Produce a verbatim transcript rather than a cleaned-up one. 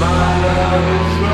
My love is